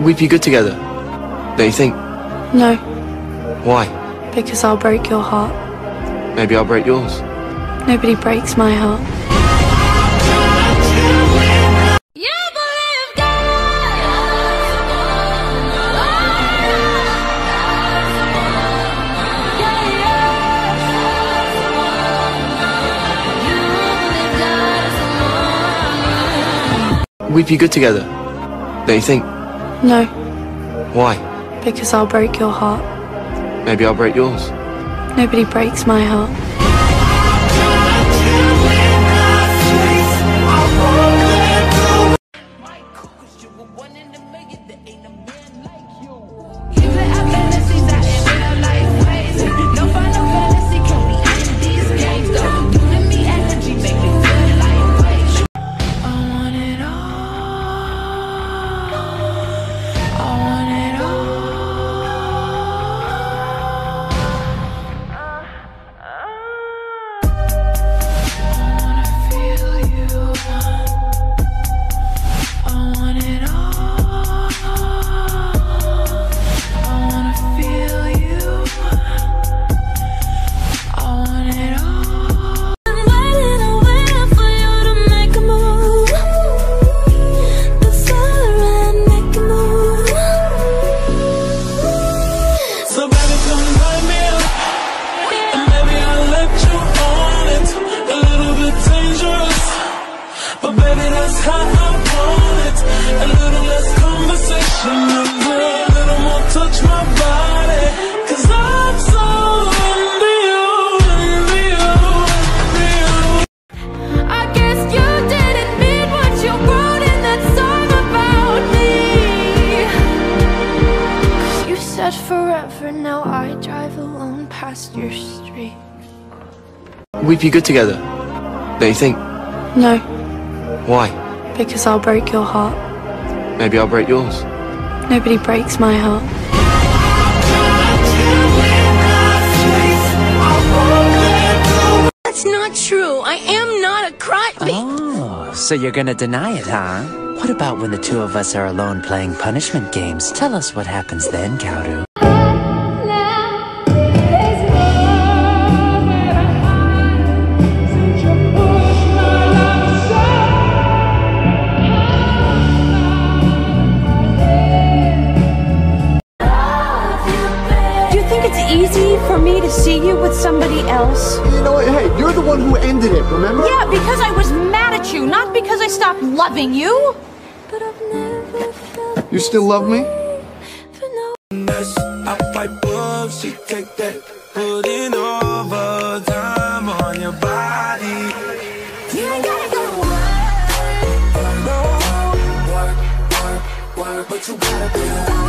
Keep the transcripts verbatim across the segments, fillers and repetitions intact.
We'd be good together, don't you think? No. Why? Because I'll break your heart. Maybe I'll break yours. Nobody breaks my heart. We'd be good together, don't you think? No. Why? Because I'll break your heart. Maybe I'll break yours. Nobody breaks my heart. We'd be good together, don't you think? No. Why? Because I'll break your heart. Maybe I'll break yours. Nobody breaks my heart. That's not true. I am not a crybaby. Oh, so you're gonna deny it, huh? What about when the two of us are alone playing punishment games? Tell us what happens then, Kaoru. Somebody else. You know what? Hey, you're the one who ended it, remember? Yeah, because I was mad at you, not because I stopped loving you. But I've never felt. You still love me? Mess up my boobs, she take that putting over time on your body. You ain't gotta go to work. No work, work, work, but you gotta be alive.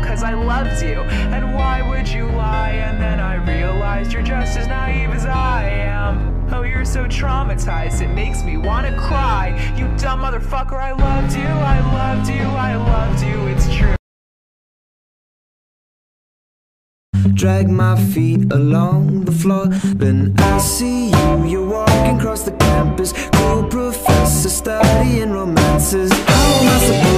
Because I loved you, and why would you lie? And then I realized you're just as naive as I am. Oh, you're so traumatized, it makes me want to cry. You dumb motherfucker, I loved you, I loved you, I loved you, it's true. Drag my feet along the floor, then I see you. You're walking across the campus, cool professor, studying romances. How am I supposed